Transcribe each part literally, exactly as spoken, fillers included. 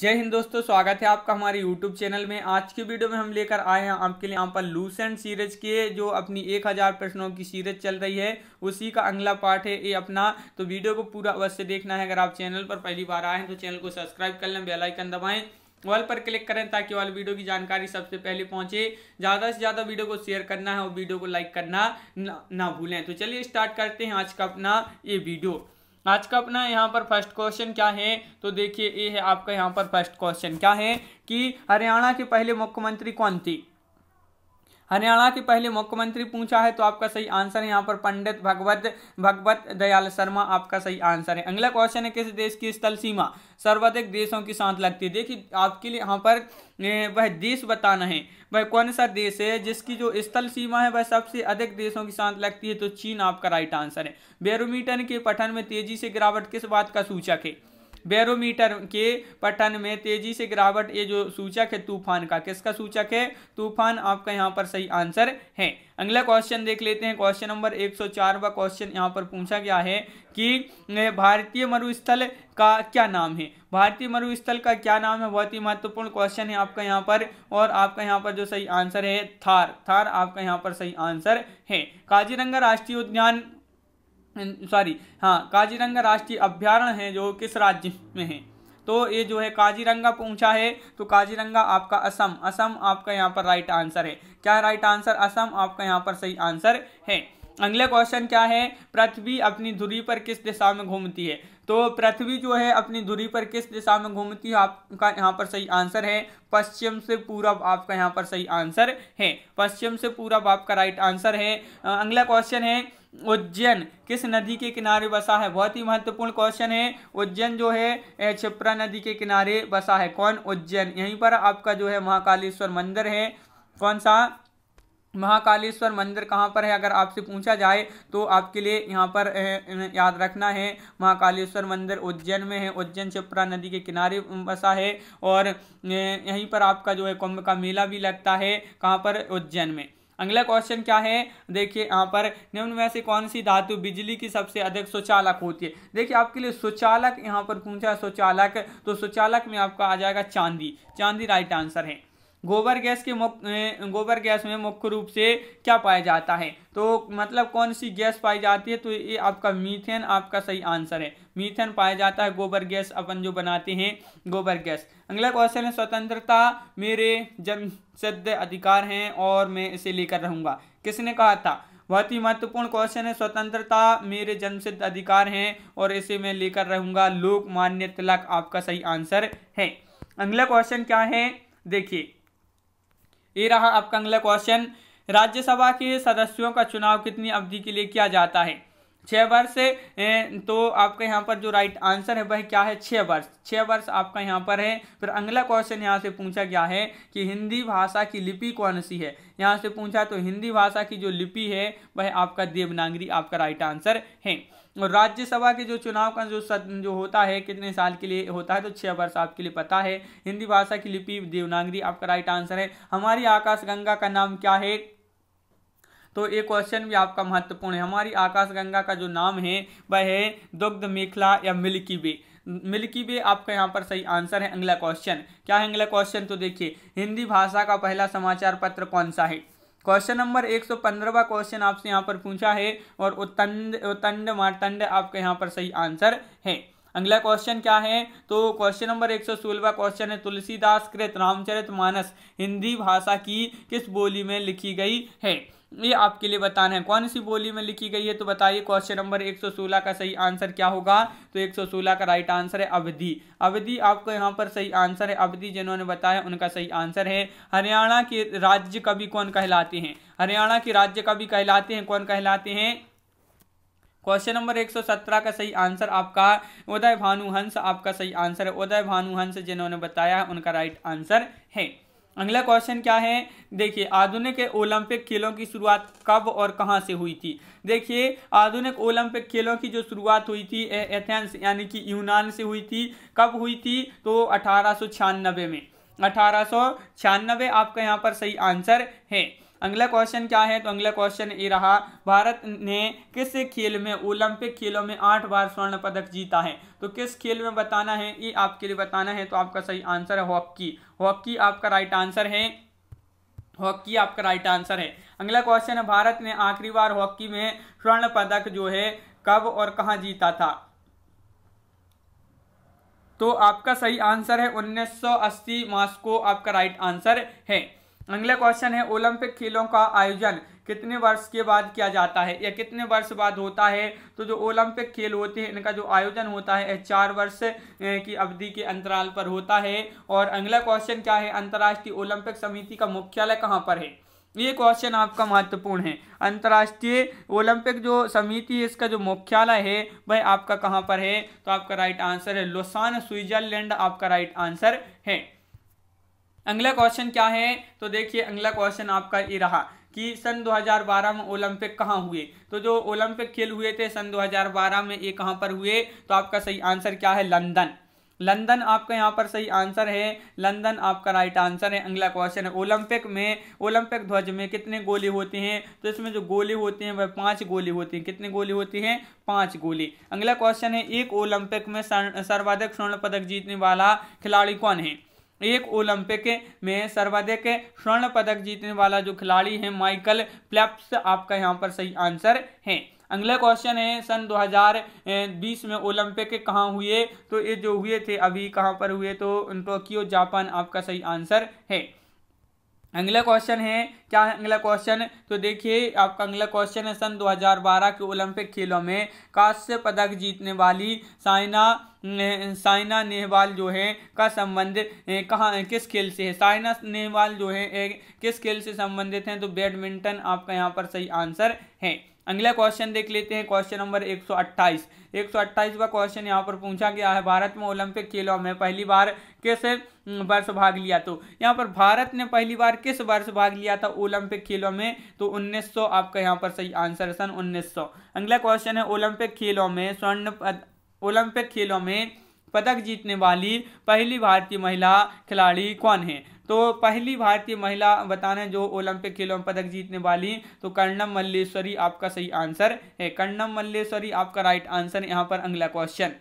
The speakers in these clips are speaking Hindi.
जय हिंद दोस्तों, स्वागत है आपका हमारे यूट्यूब चैनल में। आज की वीडियो में हम लेकर आए हैं आपके लिए यहाँ पर लूसेंट सीरीज के जो अपनी एक हज़ार प्रश्नों की सीरीज चल रही है उसी का अगला पार्ट है ये अपना। तो वीडियो को पूरा अवश्य देखना है। अगर आप चैनल पर पहली बार आए हैं तो चैनल को सब्सक्राइब कर लें, बेल आइकन दबाएं, वॉल पर क्लिक करें ताकि वाली वीडियो की जानकारी सबसे पहले पहुंचे। ज़्यादा से ज़्यादा वीडियो को शेयर करना है और वीडियो को लाइक करना ना भूलें। तो चलिए स्टार्ट करते हैं आज का अपना ये वीडियो। आज का अपना यहाँ पर फर्स्ट क्वेश्चन क्या है, तो देखिए ये है आपका यहाँ पर फर्स्ट क्वेश्चन क्या है कि हरियाणा के पहले मुख्यमंत्री कौन थी। हरियाणा के पहले मुख्यमंत्री पूछा है तो आपका सही आंसर है यहाँ पर पंडित भगवत भगवत दयाल शर्मा आपका सही आंसर है। अगला क्वेश्चन है किस देश की स्थल सीमा सर्वाधिक देशों के साथ लगती है। देखिए आपके लिए यहाँ पर वह देश बताना है, वह कौन सा देश है जिसकी जो स्थल सीमा है वह सबसे अधिक देशों के साथ लगती है, तो चीन आपका राइट आंसर है। बैरोमीटर के पठन में तेजी से गिरावट किस बात का सूचक है। बैरोमीटर के पठन में तेजी से गिरावट ये जो सूचक है तूफान का, किसका सूचक है, तूफान आपका यहाँ पर सही आंसर है। अगला क्वेश्चन देख लेते हैं, क्वेश्चन नंबर एक सौ चार वा क्वेश्चन यहाँ पर पूछा गया है कि भारतीय मरुस्थल का क्या नाम है। भारतीय मरुस्थल का क्या नाम है, बहुत ही महत्वपूर्ण क्वेश्चन है आपका यहाँ पर। और आपका यहाँ पर जो सही आंसर है थार, थार आपका यहाँ पर सही आंसर है। काजीरंगा राष्ट्रीय उद्यान सॉरी हाँ काजीरंगा राष्ट्रीय अभ्यारण्य है जो किस राज्य में है, तो ये जो है काजीरंगा पूछा है तो काजीरंगा आपका असम, असम आपका यहाँ पर राइट आंसर है। क्या राइट आंसर, असम आपका यहाँ पर सही आंसर है। अगला क्वेश्चन क्या है, पृथ्वी अपनी धुरी पर किस दिशा में घूमती है। तो पृथ्वी जो है अपनी धुरी पर किस दिशा में घूमती है, आपका यहाँ पर सही आंसर है पश्चिम से पूरब आपका यहाँ पर सही आंसर है। पश्चिम से पूरब आपका राइट आंसर है। अगला क्वेश्चन है उज्जैन किस नदी के किनारे बसा है, बहुत ही महत्वपूर्ण क्वेश्चन है। उज्जैन जो है क्षिप्रा नदी के किनारे बसा है। कौन, उज्जैन। यहीं पर आपका जो है महाकालेश्वर मंदिर है, कौन सा महाकालेश्वर मंदिर कहाँ पर है, अगर आपसे पूछा जाए तो आपके लिए यहाँ पर याद रखना है महाकालेश्वर मंदिर उज्जैन में है। उज्जैन क्षिप्रा नदी के किनारे बसा है और यहीं पर आपका जो है कुंभ का मेला भी लगता है, कहाँ पर, उज्जैन में। अगला क्वेश्चन क्या है, देखिए यहाँ पर निम्न में से कौन सी धातु बिजली की सबसे अधिक सुचालक होती है। देखिए आपके लिए सुचालक यहाँ पर पूछा, सुचालक तो सुचालक में आपका आ जाएगा चांदी, चांदी राइट आंसर है। गोबर गैस के मुख्य गोबर गैस में मुख्य रूप से क्या पाया जाता है, तो मतलब कौन सी गैस पाई जाती है, तो ये आपका मीथेन आपका सही आंसर है। मीथेन पाया जाता है गोबर गैस, अपन जो बनाते हैं गोबर गैस। अगला क्वेश्चन है स्वतंत्रता मेरे जन्मसिद्ध अधिकार हैं और मैं इसे लेकर रहूँगा, किसने कहा था। बहुत ही महत्वपूर्ण क्वेश्चन है, स्वतंत्रता मेरे जन्मसिद्ध अधिकार हैं और इसे मैं लेकर रहूँगा, लोकमान्य तिलक आपका सही आंसर है। अगला क्वेश्चन क्या है, देखिए ये रहा आपका अगला क्वेश्चन। राज्यसभा के सदस्यों का चुनाव कितनी अवधि के लिए किया जाता है, छः वर्ष। तो आपका यहाँ पर जो राइट आंसर है वह क्या है, छः वर्ष, छः वर्ष आपका यहाँ पर है। फिर अगला क्वेश्चन यहाँ से पूछा गया है कि हिंदी भाषा की लिपि कौन सी है, यहाँ से पूछा तो हिंदी भाषा की जो लिपि है वह आपका देवनागरी आपका राइट आंसर है। और राज्यसभा के जो चुनाव का जो सद, जो होता है कितने साल के लिए होता है, तो छः वर्ष आपके लिए पता है। हिंदी भाषा की लिपि देवनागरी आपका राइट आंसर है। हमारी आकाशगंगा का नाम क्या है, तो ये क्वेश्चन भी आपका महत्वपूर्ण है। हमारी आकाशगंगा का जो नाम है वह है दुग्ध मेखला या मिल्की वे, मिल्की वे आपका यहाँ पर सही आंसर है। अगला क्वेश्चन क्या है, अगला क्वेश्चन तो देखिए हिंदी भाषा का पहला समाचार पत्र कौन सा है। क्वेश्चन नंबर एक सौ पंद्रहवां क्वेश्चन आपसे यहाँ पर पूछा है और उत्तंड उत्तंड मार्तंड आपका यहाँ पर सही आंसर है। अगला क्वेश्चन क्या है, तो क्वेश्चन नंबर एक सौ सोलहवा क्वेश्चन है तुलसीदास कृत रामचरितमानस हिंदी भाषा की किस बोली में लिखी गई है, ये आपके लिए बताना है कौन सी बोली में लिखी गई है। तो बताइए क्वेश्चन नंबर एक सौ सोलह का सही आंसर क्या होगा, तो एक सौ सोलह का राइट आंसर है अवधी, अवधी आपको यहाँ पर सही आंसर है। अवधी जिन्होंने बताया उनका सही आंसर है। हरियाणा के राज्य कवि कौन कहलाते हैं, हरियाणा के राज्य कवि कहलाते हैं कौन कहलाते हैं। क्वेश्चन नंबर एक सौ सत्रह का सही आंसर आपका उदय भानु हंस आपका सही आंसर है। उदय भानु हंस जिन्होंने बताया उनका राइट आंसर है। अगला क्वेश्चन क्या है, देखिए आधुनिक ओलंपिक खेलों की शुरुआत कब और कहाँ से हुई थी। देखिए आधुनिक ओलंपिक खेलों की जो शुरुआत हुई थी एथेंस यानी कि यूनान से हुई थी। कब हुई थी, तो अठारह सौ छियानबे में, अठारह सौ छियानबे आपका यहाँ पर सही आंसर है। अगला क्वेश्चन क्या है, तो अगला क्वेश्चन ये रहा, भारत ने किस खेल में ओलंपिक खेलों में आठ बार स्वर्ण पदक जीता है, तो किस खेल में बताना है, ये आपके लिए बताना है। तो आपका सही आंसर है हॉकी, हॉकी आपका राइट आंसर है, हॉकी आपका राइट आंसर है। अगला क्वेश्चन है, भारत ने आखिरी बार हॉकी में स्वर्ण पदक जो है कब और कहाँ जीता था, तो आपका सही आंसर है उन्नीस सौ अस्सी मॉस्को आपका राइट आंसर है। अगला क्वेश्चन है, ओलंपिक खेलों का आयोजन कितने वर्ष के बाद किया जाता है या कितने वर्ष बाद होता है, तो जो ओलंपिक खेल होते हैं इनका जो आयोजन होता है चार वर्ष की अवधि के अंतराल पर होता है। और अगला क्वेश्चन क्या है, अंतर्राष्ट्रीय ओलंपिक समिति का मुख्यालय कहाँ पर है, ये क्वेश्चन आपका महत्वपूर्ण है। अंतर्राष्ट्रीय ओलंपिक जो समिति है इसका जो मुख्यालय है वह आपका कहाँ पर है, तो आपका राइट आंसर है लुसान स्विट्जरलैंड आपका राइट आंसर है। अगला क्वेश्चन क्या है, तो देखिए अगला क्वेश्चन आपका ये रहा कि सन दो हज़ार बारह में ओलंपिक कहाँ हुए, तो जो ओलंपिक खेल हुए थे सन दो हज़ार बारह में ये कहाँ पर हुए, तो आपका सही आंसर क्या है, लंदन, लंदन आपका यहाँ पर सही आंसर है, लंदन आपका राइट आंसर है। अगला क्वेश्चन है, ओलंपिक में ओलंपिक ध्वज में कितने गोले होते हैं, तो इसमें जो गोले होते हैं वह पांच गोले होते हैं, कितने गोले होते हैं, पांच गोले। अगला क्वेश्चन है, एक ओलंपिक में सर्वाधिक स्वर्ण पदक जीतने वाला खिलाड़ी कौन है, एक ओलंपिक में सर्वाधिक स्वर्ण पदक जीतने वाला जो खिलाड़ी है माइकल फेल्प्स आपका यहाँ पर सही आंसर है। अगला क्वेश्चन है, सन दो हज़ार बीस में ओलंपिक कहाँ हुए, तो ये जो हुए थे अभी कहाँ पर हुए, तो टोक्यो जापान आपका सही आंसर है। अगला क्वेश्चन है क्या है, अगला क्वेश्चन तो देखिए आपका अगला क्वेश्चन है, सन दो हज़ार बारह के ओलंपिक खेलों में कांस्य पदक जीतने वाली साइना साइना नेहवाल जो है का संबंध कहाँ किस खेल से है, साइना नेहवाल जो है किस खेल से संबंधित हैं, तो बैडमिंटन आपका यहाँ पर सही आंसर है। अगला क्वेश्चन देख लेते हैं, क्वेश्चन नंबर एक सौ अट्ठाईस, एक सौ अट्ठाईस का क्वेश्चन यहाँ पर पूछा गया है, भारत में ओलंपिक खेलों में पहली बार किस वर्ष भाग लिया, तो यहाँ पर भारत ने पहली बार किस वर्ष भाग लिया था ओलंपिक खेलों में, तो उन्नीस सौ आपका यहाँ पर सही आंसर है, सन उन्नीस सौ। अगला क्वेश्चन है, ओलंपिक खेलों में स्वर्ण ओलंपिक खेलों में पदक जीतने वाली पहली भारतीय महिला खिलाड़ी कौन है, तो पहली भारतीय महिला बताना जो ओलंपिक खेलों में पदक जीतने वाली, तो कर्णम मल्लेश्वरी आपका सही आंसर है, कर्णम मल्लेश्वरी आपका राइट आंसर यहाँ पर। अगला क्वेश्चन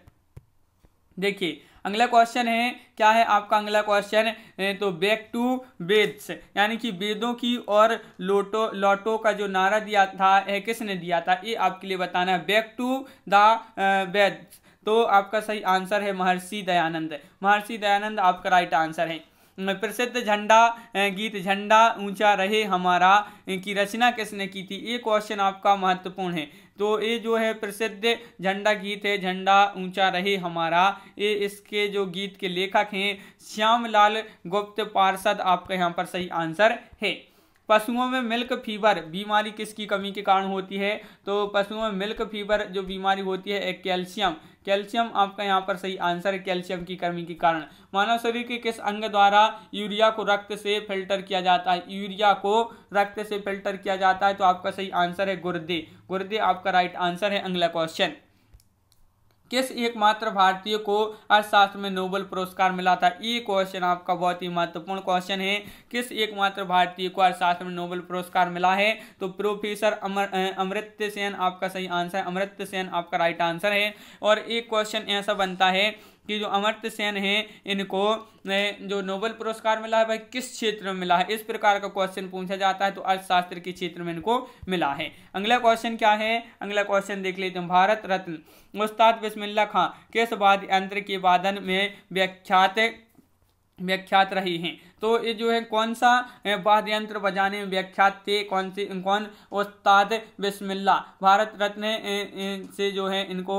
देखिए, अगला क्वेश्चन है क्या है आपका, अगला क्वेश्चन तो बैक टू वेद्स यानी कि वेदों की और लोटो लॉटो का जो नारा दिया था है किसने दिया था, ये आपके लिए बताना है, बैक टू द वेद्स, तो आपका सही आंसर है महर्षि दयानंद, महर्षि दयानंद आपका राइट आंसर है। प्रसिद्ध झंडा गीत झंडा ऊंचा रहे हमारा की रचना किसने की थी, ये क्वेश्चन आपका महत्वपूर्ण है, तो ये जो है प्रसिद्ध झंडा गीत है झंडा ऊंचा रहे हमारा, ये इसके जो गीत के लेखक हैं श्याम लाल गुप्त पार्षद आपका यहाँ पर सही आंसर है। पशुओं में मिल्क फीवर बीमारी किसकी कमी के कारण होती है, तो पशुओं में मिल्क फीवर जो बीमारी होती है एक कैल्शियम, कैल्शियम आपका यहाँ पर सही आंसर है, कैल्शियम की कमी के कारण। मानव शरीर के किस अंग द्वारा यूरिया को रक्त से फिल्टर किया जाता है, यूरिया को रक्त से फिल्टर किया जाता है, तो आपका सही आंसर है गुर्दे, गुर्दे आपका राइट आंसर है। अगला क्वेश्चन, किस एकमात्र भारतीय को अर्थशास्त्र में नोबेल पुरस्कार मिला था, ये क्वेश्चन आपका बहुत ही महत्वपूर्ण क्वेश्चन है, किस एकमात्र भारतीय को अर्थशास्त्र में नोबेल पुरस्कार मिला है, तो प्रोफेसर अमर अमर्त्य सेन आपका सही आंसर है, अमर्त्य सेन आपका राइट आंसर है। और एक क्वेश्चन ऐसा बनता है कि जो अमर्त्य सेन है इनको जो नोबेल पुरस्कार मिला है भाई किस क्षेत्र में मिला है, इस प्रकार का क्वेश्चन पूछा जाता है, तो अर्थशास्त्र के क्षेत्र में इनको मिला है। अगला क्वेश्चन क्या है, अगला क्वेश्चन देख लेते हैं, भारत रत्न उस्ताद बिस्मिल्लाह खां किस वाद्य यंत्र के वादन में व्याख्यात व्याख्यात रहे हैं, तो ये जो है कौन सा वाद्य यंत्र बजाने में व्याख्यात थे, कौन से कौन उस्ताद बिस्मिल्लाह भारत रत्न से जो है इनको,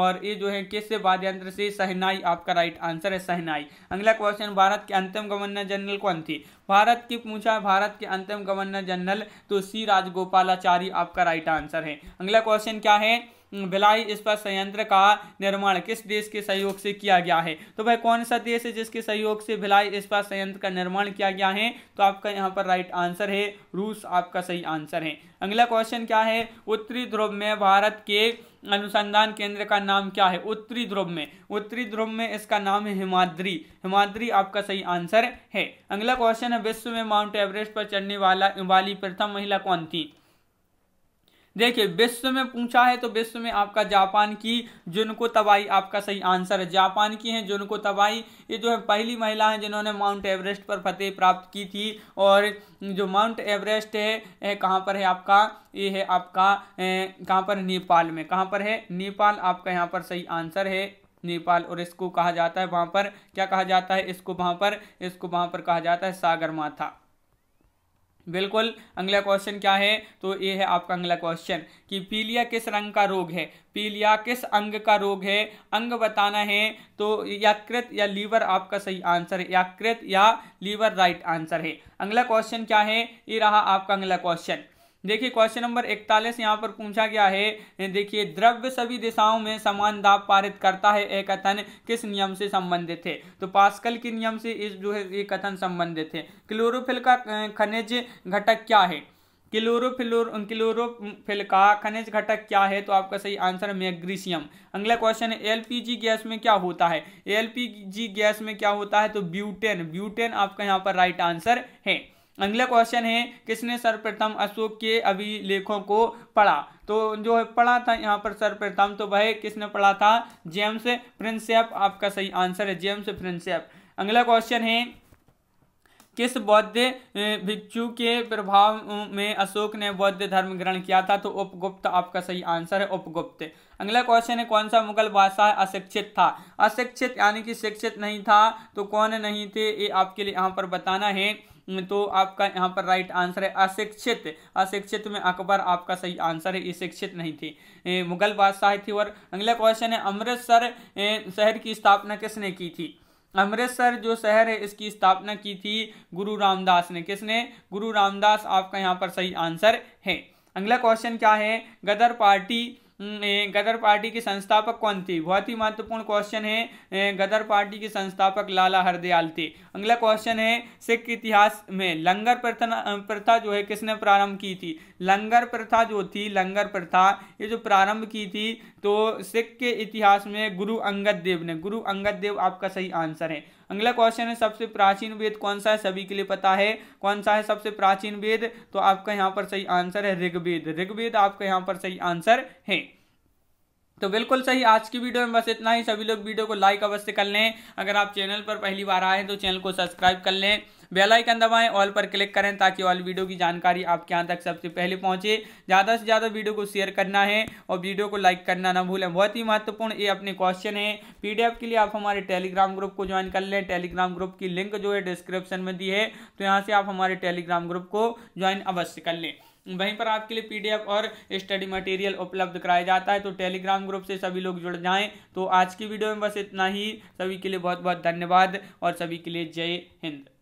और ये जो है किस वाद्य यंत्र से, शहनाई आपका राइट आंसर है, शहनाई। अगला क्वेश्चन, भारत के अंतिम गवर्नर जनरल कौन थे, भारत की पूछा भारत के अंतिम गवर्नर जनरल तो सी राजगोपालाचारी आपका राइट आंसर है। अगला क्वेश्चन क्या है, भिलाई इस्पात संयंत्र का निर्माण किस देश के सहयोग से किया गया है? तो वह कौन सा देश है जिसके सहयोग से भिलाई इस्पात संयंत्र का निर्माण किया गया है? तो आपका यहाँ पर राइट आंसर है रूस, आपका सही आंसर है। अगला क्वेश्चन क्या है, उत्तरी ध्रुव में भारत के अनुसंधान केंद्र का नाम क्या है? उत्तरी ध्रुव में, उत्तरी ध्रुव में इसका नाम है हिमाद्री, हिमाद्री आपका सही आंसर है। अगला क्वेश्चन है, विश्व में माउंट एवरेस्ट पर चढ़ने वाला वाली प्रथम महिला कौन थी? देखिए विश्व में पूछा है तो विश्व में आपका जापान की जुनको तबाई आपका सही आंसर है, जापान की है जुनको तबाई। ये जो है पहली महिला है जिन्होंने माउंट एवरेस्ट पर फतेह प्राप्त की थी। और जो माउंट एवरेस्ट है कहाँ पर है आपका, ये है आपका कहाँ पर, नेपाल में, कहाँ पर है नेपाल, आपका यहाँ पर सही आंसर है नेपाल। और इसको कहा जाता है वहाँ पर, क्या कहा जाता है इसको वहाँ पर, इसको वहाँ पर कहा जाता है सागरमाथा, बिल्कुल। अगला क्वेश्चन क्या है, तो ये है आपका अगला क्वेश्चन कि पीलिया किस रंग का रोग है? पीलिया किस अंग का रोग है? अंग बताना है तो यकृत या लीवर आपका सही आंसर है, यकृत या लीवर राइट आंसर है। अगला क्वेश्चन क्या है, ये रहा आपका अगला क्वेश्चन। देखिए क्वेश्चन नंबर इकतालीस यहाँ पर पूछा गया है, देखिए द्रव्य सभी दिशाओं में समान दाब पारित करता है, एक कथन किस नियम से संबंधित है? तो पास्कल के नियम से इस जो है ये कथन संबंधित है। क्लोरोफिल का खनिज घटक क्या है? क्लोरोफिलोर क्लोरोफिल का खनिज घटक क्या है? तो आपका सही आंसर मैग्नीशियम। अगला क्वेश्चन है, एलपीजी गैस में क्या होता है? एलपीजी गैस में क्या होता है? तो ब्यूटेन, ब्यूटेन आपका यहाँ पर राइट आंसर है। अगला क्वेश्चन है, किसने सर्वप्रथम अशोक के अभिलेखों को पढ़ा? तो जो है पढ़ा था यहाँ पर सर्वप्रथम, तो वह किसने पढ़ा था? जेम्स प्रिंसेप आपका सही आंसर है, जेम्स प्रिंसेप। अगला क्वेश्चन है, किस बौद्ध भिक्षु के प्रभाव में अशोक ने बौद्ध धर्म ग्रहण किया था? तो उपगुप्त आपका सही आंसर है, उपगुप्त। अगला क्वेश्चन है, कौन सा मुगल बादशाह अशिक्षित था? अशिक्षित यानी कि शिक्षित नहीं था, तो कौन नहीं थे ये आपके लिए यहाँ पर बताना है, तो आपका यहाँ पर राइट आंसर है अशिक्षित। अशिक्षित में अकबर आपका सही आंसर है, ये शिक्षित नहीं थे, मुगल बादशाह थे। और अगला क्वेश्चन है, अमृतसर शहर की स्थापना किसने की थी? अमृतसर जो शहर है इसकी स्थापना की थी गुरु रामदास ने, किसने? गुरु रामदास आपका यहाँ पर सही आंसर है। अगला क्वेश्चन क्या है, गदर पार्टी, गदर पार्टी के संस्थापक कौन थे? बहुत ही महत्वपूर्ण क्वेश्चन है, गदर पार्टी के संस्थापक लाला हर दयाल थे। अगला क्वेश्चन है, सिख इतिहास में लंगर प्रथा प्रथा जो है किसने प्रारंभ की थी? लंगर प्रथा जो थी, लंगर प्रथा ये जो प्रारंभ की थी तो सिख के इतिहास में गुरु अंगद देव ने, गुरु अंगद देव आपका सही आंसर है। अगला क्वेश्चन है, सबसे प्राचीन वेद कौन सा है? सभी के लिए पता है कौन सा है सबसे प्राचीन वेद, तो आपका यहाँ पर सही आंसर है ऋग्वेद, ऋग्वेद आपका यहाँ पर सही आंसर है। तो बिल्कुल सही। आज की वीडियो में बस इतना ही। सभी लोग वीडियो को लाइक अवश्य कर लें। अगर आप चैनल पर पहली बार आए हैं तो चैनल को सब्सक्राइब कर लें, बेल आइकन दबाएं, ऑल पर क्लिक करें ताकि ऑल वीडियो की जानकारी आपके यहाँ तक सबसे पहले पहुँचे। ज़्यादा से ज़्यादा वीडियो को शेयर करना है और वीडियो को लाइक करना ना भूलें। बहुत ही महत्वपूर्ण ये अपने क्वेश्चन है। पीडीएफ के लिए आप हमारे टेलीग्राम ग्रुप को ज्वाइन कर लें। टेलीग्राम ग्रुप की लिंक जो है डिस्क्रिप्शन में दी है, तो यहाँ से आप हमारे टेलीग्राम ग्रुप को ज्वाइन अवश्य कर लें। वहीं पर आपके लिए पीडीएफ और स्टडी मटेरियल उपलब्ध कराया जाता है, तो टेलीग्राम ग्रुप से सभी लोग जुड़ जाएं। तो आज की वीडियो में बस इतना ही। सभी के लिए बहुत बहुत धन्यवाद और सभी के लिए जय हिंद।